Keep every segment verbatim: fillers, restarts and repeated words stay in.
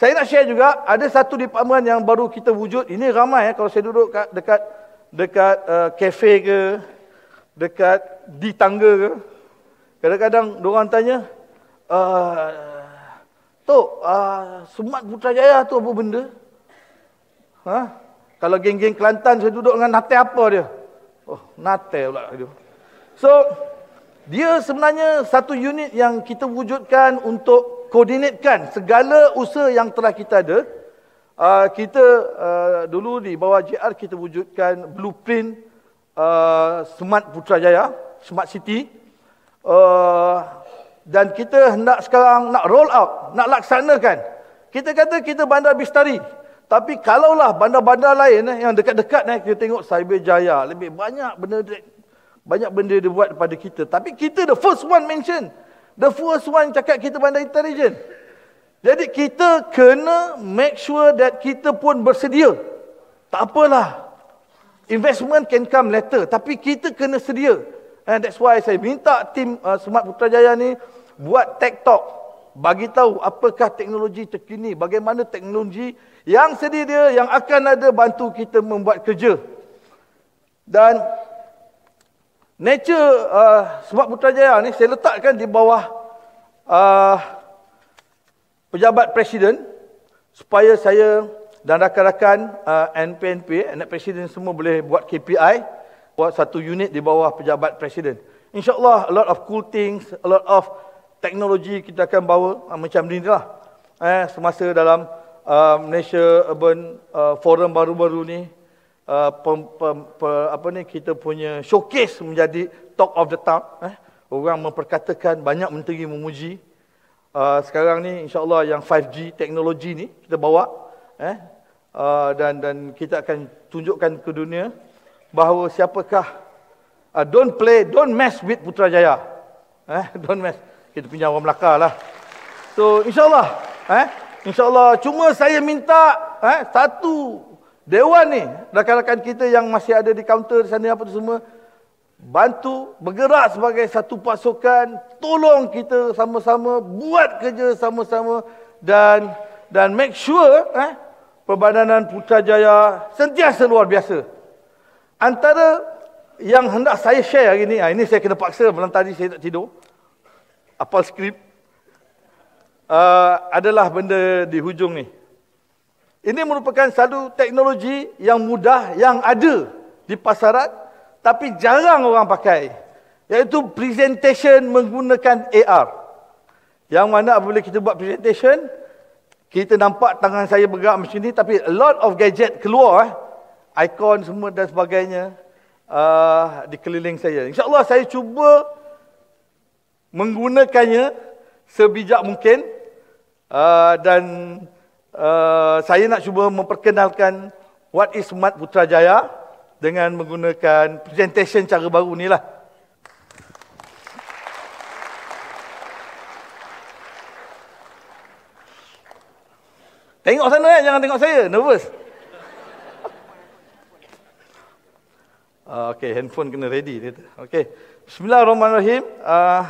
Saya nak share juga, ada satu department yang baru kita wujud. Ini ramai ya, kalau saya duduk kat, dekat dekat uh, kafe ke, dekat di tangga ke. Kadang-kadang diorang tanya, uh, Tok, uh, Smart Putrajaya tu apa benda? Ha? Kalau geng-geng Kelantan, saya duduk dengan Natal apa dia? Oh, Natal pula dia. So, dia sebenarnya satu unit yang kita wujudkan untuk koordinatkan segala usaha yang telah kita ada. Uh, kita uh, dulu di bawah J R kita wujudkan blueprint uh, Smart Putrajaya, Smart City. Uh, dan kita hendak sekarang nak roll out, nak laksanakan. Kita kata kita bandar Bistari. Tapi kalaulah bandar-bandar lain eh, yang dekat-dekat eh, kita tengok Cyberjaya. Lebih banyak benda banyak benda dia buat daripada kita. Tapi kita the first one mention. The first one cakap kita bandar intelijen. Jadi kita kena make sure that kita pun bersedia. Tak apalah. Investment can come later. Tapi kita kena sedia. And that's why saya minta tim uh, Smart Putrajaya ni buat tech talk. Bagi tahu apakah teknologi terkini. Bagaimana teknologi yang sedia, yang akan ada bantu kita membuat kerja. Dan nature uh, Smart Putrajaya ni saya letakkan di bawah uh, pejabat presiden supaya saya dan rakan-rakan uh, N P N P, anak presiden semua boleh buat K P I, buat satu unit di bawah pejabat presiden. InsyaAllah a lot of cool things, a lot of teknologi kita akan bawa uh, macam ni lah. Eh, semasa dalam uh, Malaysia Urban uh, Forum baru-baru ni, Uh, pem, pem, pem, apa ni kita punya showcase menjadi talk of the town. Eh? Orang memperkatakan, banyak menteri memuji. Uh, sekarang ni insya-Allah yang five G teknologi ni kita bawa eh? uh, dan dan kita akan tunjukkan ke dunia bahawa siapakah uh, don't play, don't mess with Putrajaya. Eh? Don't mess. Kita punya orang Melaka lah. So insya-Allah, eh? insya-Allah cuma saya minta eh? satu dewan ni, rakan-rakan kita yang masih ada di kaunter di sana apa tu semua, bantu bergerak sebagai satu pasukan, tolong kita sama-sama buat kerja sama-sama dan dan make sure eh, Perbadanan Putrajaya sentiasa luar biasa. Antara yang hendak saya share hari ni, ini saya kena paksa, malam tadi saya tak tidur, apal skrip, uh, adalah benda di hujung ni. Ini merupakan satu teknologi yang mudah, yang ada di pasaran tapi jarang orang pakai, iaitu presentation menggunakan A R. Yang mana apabila kita buat presentation, kita nampak tangan saya bergerak macam ni, tapi a lot of gadget keluar, eh? Ikon semua dan sebagainya uh, di keliling saya. InsyaAllah saya cuba menggunakannya sebijak mungkin uh, dan Uh, saya nak cuba memperkenalkan what is Smart Putrajaya dengan menggunakan presentation cara baru ni lah. Tengok sana kan, jangan tengok saya, nervous. Uh, okay, handphone kena ready. Okay. Bismillahirrahmanirrahim. Uh,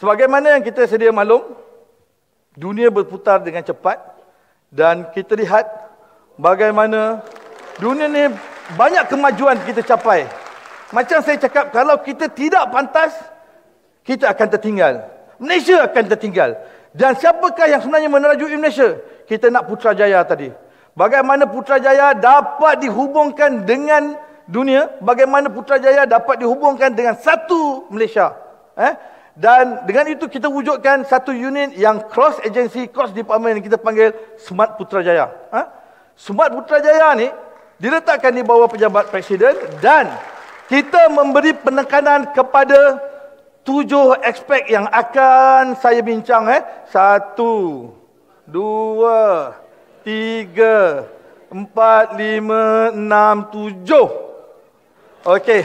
sebagaimana yang kita sedia maklum, dunia berputar dengan cepat dan kita lihat bagaimana dunia ni banyak kemajuan kita capai. Macam saya cakap, kalau kita tidak pantas, kita akan tertinggal. Malaysia akan tertinggal. Dan siapakah yang sebenarnya menerajui Malaysia? Kita nak Putrajaya tadi. Bagaimana Putrajaya dapat dihubungkan dengan dunia? Bagaimana Putrajaya dapat dihubungkan dengan satu Malaysia? Eh? Dan dengan itu kita wujudkan satu unit yang cross agency, cross department yang kita panggil Smart Putrajaya. Ha? Smart Putrajaya ni diletakkan di bawah pejabat presiden dan kita memberi penekanan kepada tujuh aspek yang akan saya bincang. Eh? Satu, dua, tiga, empat, lima, enam, tujuh. Okey.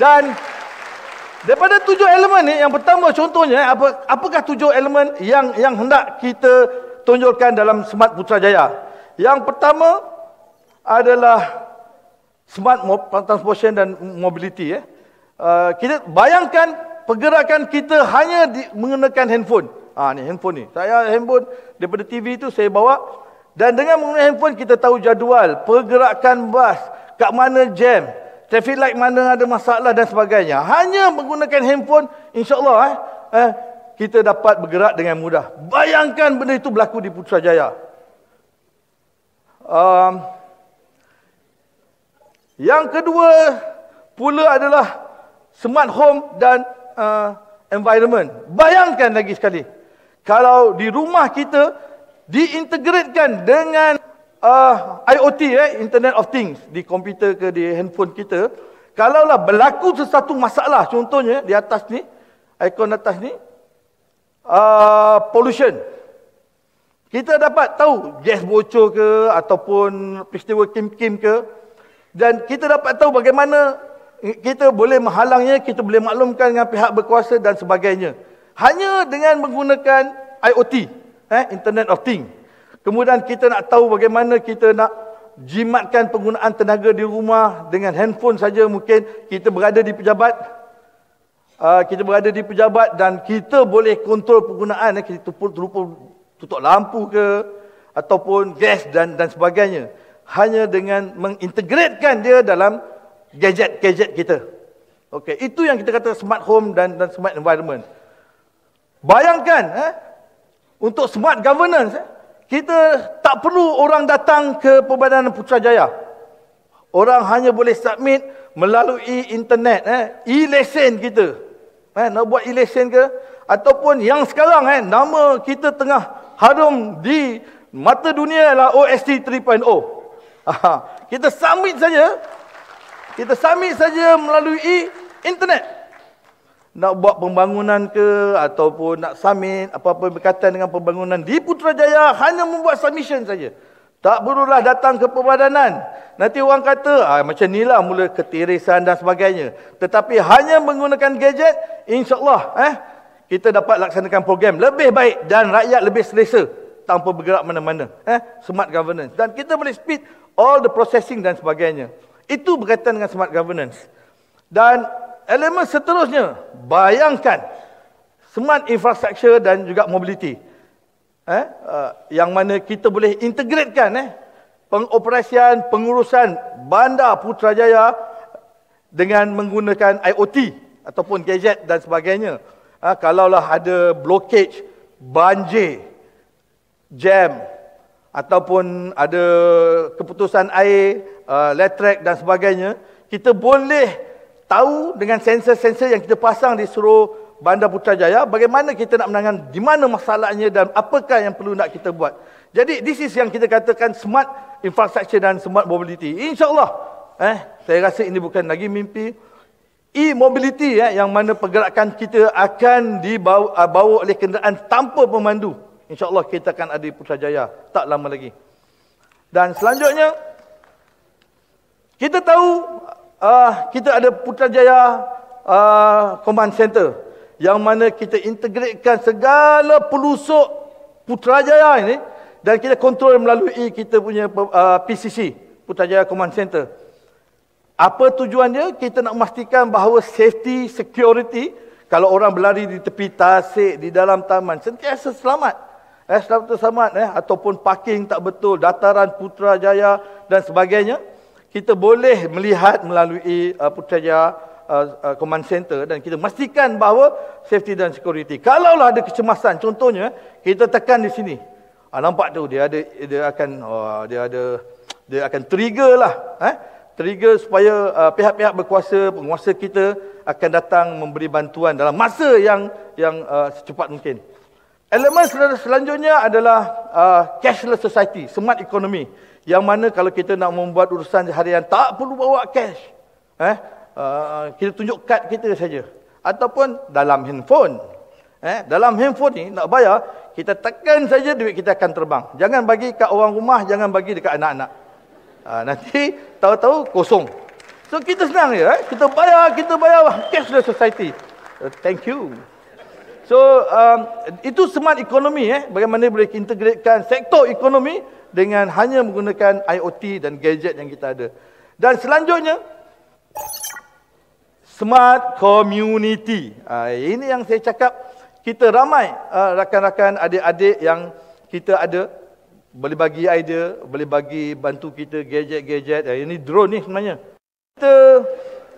Dan daripada tujuh elemen ni, yang pertama contohnya, apa, apakah tujuh elemen yang yang hendak kita tonjolkan dalam Smart Putrajaya? Yang pertama adalah smart transportation dan mobility. Eh. Uh, kita bayangkan pergerakan kita hanya di, menggunakan handphone. Ha, ni handphone ni. Saya handphone daripada T V tu saya bawa. Dan dengan menggunakan handphone kita tahu jadual, pergerakan bas, kat mana jam, traffic light mana ada masalah dan sebagainya. Hanya menggunakan handphone, insya-Allah eh, eh kita dapat bergerak dengan mudah. Bayangkan benda itu berlaku di Putrajaya. Um, yang kedua pula adalah smart home dan uh, environment. Bayangkan lagi sekali, kalau di rumah kita diintegratekan dengan uh, I O T, eh, Internet of Things, di komputer ke di handphone kita. Kalaulah berlaku sesuatu masalah, contohnya di atas ni, ikon atas ni, uh, pollution, kita dapat tahu gas bocor ke ataupun peristiwa kim-kim ke, dan kita dapat tahu bagaimana kita boleh menghalangnya, kita boleh maklumkan dengan pihak berkuasa dan sebagainya. Hanya dengan menggunakan I O T, eh, Internet of Things. Kemudian kita nak tahu bagaimana kita nak jimatkan penggunaan tenaga di rumah dengan handphone saja. Mungkin kita berada di pejabat, uh, kita berada di pejabat dan kita boleh kontrol penggunaan, eh, kita terlupa tutup lampu ke ataupun gas dan dan sebagainya, hanya dengan mengintegratekan dia dalam gadget-gadget kita. Okey, itu yang kita kata smart home dan dan smart environment. Bayangkan eh, untuk smart governance, eh, kita tak perlu orang datang ke Perbadanan Putrajaya. Orang hanya boleh submit melalui internet, eh, e-lesen kita. Eh, nak buat e-lesen ke ataupun yang sekarang eh nama kita tengah harum di mata dunia ialah O S T three point oh. Aha. Kita submit saja. Kita submit saja melalui internet. Nak buat pembangunan ke ataupun nak submit apa-apa berkaitan dengan pembangunan di Putrajaya, hanya membuat submission saja. Tak perlulah datang ke perbadanan. Nanti orang kata, ah, macam inilah mula ketirisan dan sebagainya. Tetapi hanya menggunakan gadget, insya-Allah eh kita dapat laksanakan program lebih baik dan rakyat lebih selesa tanpa bergerak mana-mana. Eh? Smart governance. Dan kita boleh speed all the processing dan sebagainya. Itu berkaitan dengan smart governance. Dan elemen seterusnya, bayangkan smart infrastructure dan juga mobility. Eh? Uh, yang mana kita boleh integratekan eh? pengoperasian, pengurusan bandar Putrajaya dengan menggunakan I O T ataupun gadget dan sebagainya. Ha, kalaulah ada blockage, banjir, jam, ataupun ada keputusan air, uh, letrek dan sebagainya, kita boleh tahu dengan sensor-sensor yang kita pasang di seluruh bandar Putrajaya, bagaimana kita nak menangani, di mana masalahnya dan apakah yang perlu nak kita buat. Jadi, this is yang kita katakan smart infrastructure dan smart mobility. InsyaAllah, eh, saya rasa ini bukan lagi mimpi. E-mobility eh, yang mana pergerakan kita akan dibawa bawa oleh kenderaan tanpa pemandu. InsyaAllah kita akan ada di Putrajaya tak lama lagi. Dan selanjutnya, kita tahu uh, kita ada Putrajaya uh, Command Center, yang mana kita integratekan segala pelusuk Putrajaya ini dan kita kontrol melalui kita punya uh, P C C, Putrajaya Command Center. Apa tujuan dia? Kita nak memastikan bahawa safety, security, kalau orang berlari di tepi tasik, di dalam taman, sentiasa selamat. Eh, selamat selamat. Eh. Ataupun parking tak betul, dataran Putrajaya dan sebagainya. Kita boleh melihat melalui uh, Putrajaya uh, uh, Command Center dan kita memastikan bahawa safety dan security. Kalaulah ada kecemasan, contohnya, kita tekan di sini. Ah, nampak tu, dia ada, dia akan, oh, dia ada, dia akan trigger lah. Eh. Trigger supaya uh, pihak-pihak berkuasa, penguasa kita akan datang memberi bantuan dalam masa yang yang uh, secepat mungkin. Elemen sel selanjutnya adalah uh, cashless society, smart economy, yang mana kalau kita nak membuat urusan harian tak perlu bawa cash. Eh? Uh, kita tunjuk kad kita saja ataupun dalam handphone. Eh? Dalam handphone ni nak bayar, kita tekan saja duit kita akan terbang. Jangan bagi kat orang rumah, jangan bagi dekat anak-anak. Ha, nanti tahu-tahu kosong. So kita senang je, eh? kita bayar, kita bayar cashless society. Uh, thank you. So um, itu smart economy, eh? bagaimana boleh integratekan sektor ekonomi dengan hanya menggunakan I O T dan gadget yang kita ada. Dan selanjutnya, smart community. Ha, ini yang saya cakap, Kita ramai rakan-rakan, uh, adik-adik yang kita ada, boleh bagi idea, boleh bagi bantu kita gadget-gadget. Eh, ini drone ni sebenarnya. Kita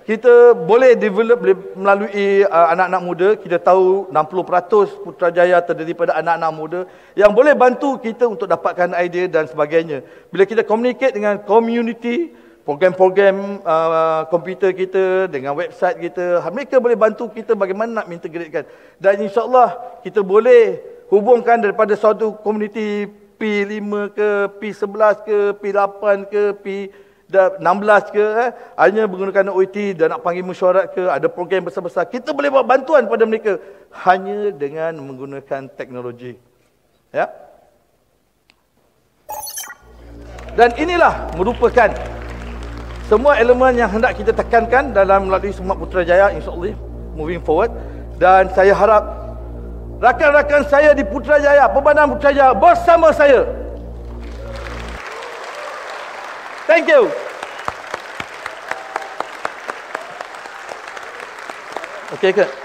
kita boleh develop boleh melalui anak-anak uh, muda. Kita tahu enam puluh peratus Putrajaya terdiri pada anak-anak muda yang boleh bantu kita untuk dapatkan idea dan sebagainya. Bila kita communicate dengan community, program-program uh, komputer kita, dengan website kita, mereka boleh bantu kita bagaimana nak integratekan. Dan insyaAllah kita boleh hubungkan daripada suatu komuniti P lima ke, P sebelas ke, P lapan ke, P enam belas ke, eh, hanya menggunakan O I T dan nak panggil mesyuarat ke, ada program besar-besar. Kita boleh buat bantuan pada mereka hanya dengan menggunakan teknologi. Ya? Dan inilah merupakan semua elemen yang hendak kita tekankan dalam melalui Smart Putrajaya, insyaAllah moving forward. Dan saya harap rakan-rakan saya di Putrajaya, Perbadanan Putrajaya bersama saya. Thank you. Okey ke?